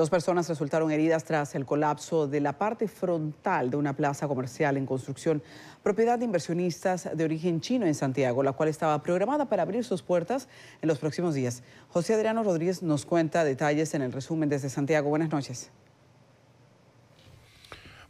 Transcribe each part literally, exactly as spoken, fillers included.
Dos personas resultaron heridas tras el colapso de la parte frontal de una plaza comercial en construcción, propiedad de inversionistas de origen chino en Santiago, la cual estaba programada para abrir sus puertas en los próximos días. José Adriano Rodríguez nos cuenta detalles en el resumen desde Santiago. Buenas noches.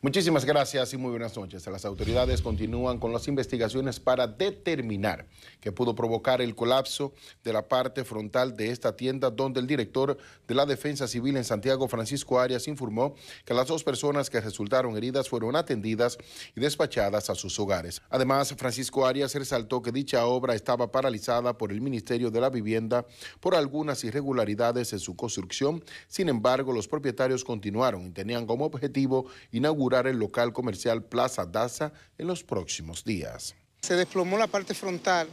Muchísimas gracias y muy buenas noches. Las autoridades continúan con las investigaciones para determinar qué pudo provocar el colapso de la parte frontal de esta tienda, donde el director de la Defensa Civil en Santiago, Francisco Arias, informó que las dos personas que resultaron heridas fueron atendidas y despachadas a sus hogares. Además, Francisco Arias resaltó que dicha obra estaba paralizada por el Ministerio de la Vivienda por algunas irregularidades en su construcción. Sin embargo, los propietarios continuaron y tenían como objetivo inaugurar el local comercial Plaza Daza en los próximos días. Se desplomó la parte frontal.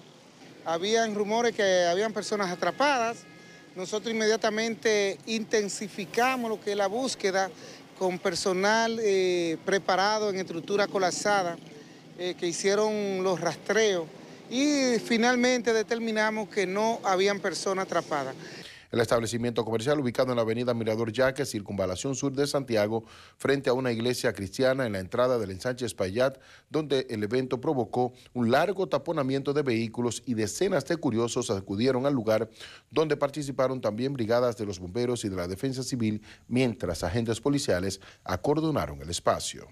Habían rumores que habían personas atrapadas. Nosotros inmediatamente intensificamos lo que es la búsqueda con personal eh, preparado en estructura colapsada eh, que hicieron los rastreos y finalmente determinamos que no habían personas atrapadas. El establecimiento comercial, ubicado en la avenida Mirador Yaque, circunvalación sur de Santiago, frente a una iglesia cristiana en la entrada del ensanche Espaillat, donde el evento provocó un largo taponamiento de vehículos y decenas de curiosos acudieron al lugar, donde participaron también brigadas de los bomberos y de la Defensa Civil, mientras agentes policiales acordonaron el espacio.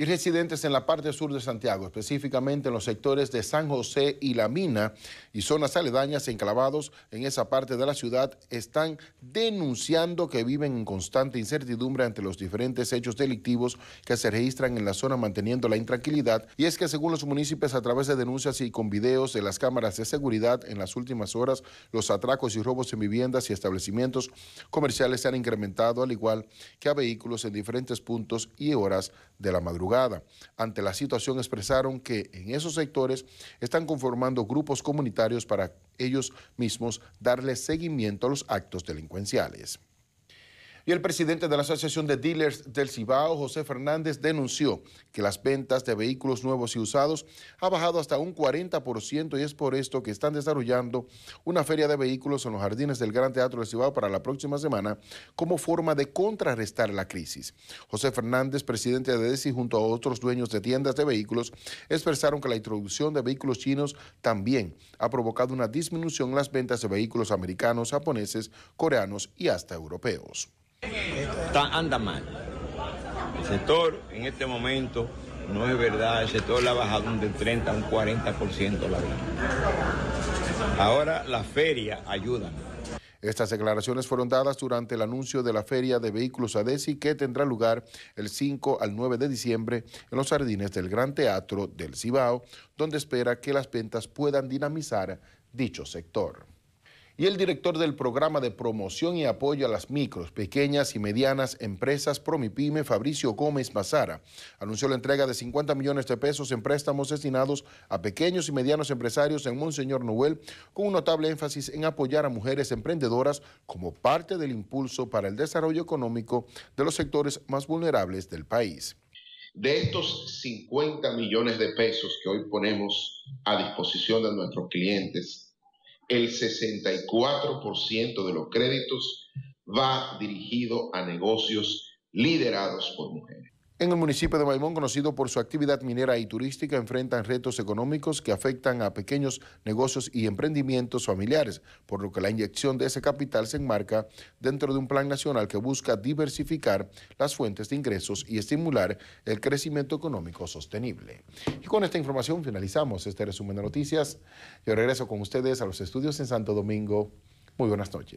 Y residentes en la parte sur de Santiago, específicamente en los sectores de San José y La Mina y zonas aledañas, enclavados en esa parte de la ciudad, están denunciando que viven en constante incertidumbre ante los diferentes hechos delictivos que se registran en la zona, manteniendo la intranquilidad. Y es que, según los municipios, a través de denuncias y con videos de las cámaras de seguridad, en las últimas horas los atracos y robos en viviendas y establecimientos comerciales se han incrementado, al igual que a vehículos en diferentes puntos y horas de la madrugada. Ante la situación expresaron que en esos sectores están conformando grupos comunitarios para ellos mismos darle seguimiento a los actos delincuenciales. Y el presidente de la Asociación de Dealers del Cibao, José Fernández, denunció que las ventas de vehículos nuevos y usados ha bajado hasta un cuarenta por ciento, y es por esto que están desarrollando una feria de vehículos en los jardines del Gran Teatro del Cibao para la próxima semana como forma de contrarrestar la crisis. José Fernández, presidente de DECI, junto a otros dueños de tiendas de vehículos, expresaron que la introducción de vehículos chinos también ha provocado una disminución en las ventas de vehículos americanos, japoneses, coreanos y hasta europeos. Está, anda mal. El sector en este momento no es verdad, el sector la ha bajado un treinta a un cuarenta por ciento la venta. Ahora la feria ayuda. Estas declaraciones fueron dadas durante el anuncio de la Feria de Vehículos ADECI, que tendrá lugar el cinco al nueve de diciembre en los jardines del Gran Teatro del Cibao, donde espera que las ventas puedan dinamizar dicho sector. Y el director del programa de promoción y apoyo a las micros, pequeñas y medianas empresas Promipyme, Fabricio Gómez Mazara, anunció la entrega de cincuenta millones de pesos en préstamos destinados a pequeños y medianos empresarios en Monseñor Nouel, con un notable énfasis en apoyar a mujeres emprendedoras como parte del impulso para el desarrollo económico de los sectores más vulnerables del país. De estos cincuenta millones de pesos que hoy ponemos a disposición de nuestros clientes, el sesenta y cuatro por ciento de los créditos va dirigido a negocios liderados por mujeres. En el municipio de Maimón, conocido por su actividad minera y turística, enfrentan retos económicos que afectan a pequeños negocios y emprendimientos familiares, por lo que la inyección de ese capital se enmarca dentro de un plan nacional que busca diversificar las fuentes de ingresos y estimular el crecimiento económico sostenible. Y con esta información finalizamos este resumen de noticias. Yo regreso con ustedes a los estudios en Santo Domingo. Muy buenas noches.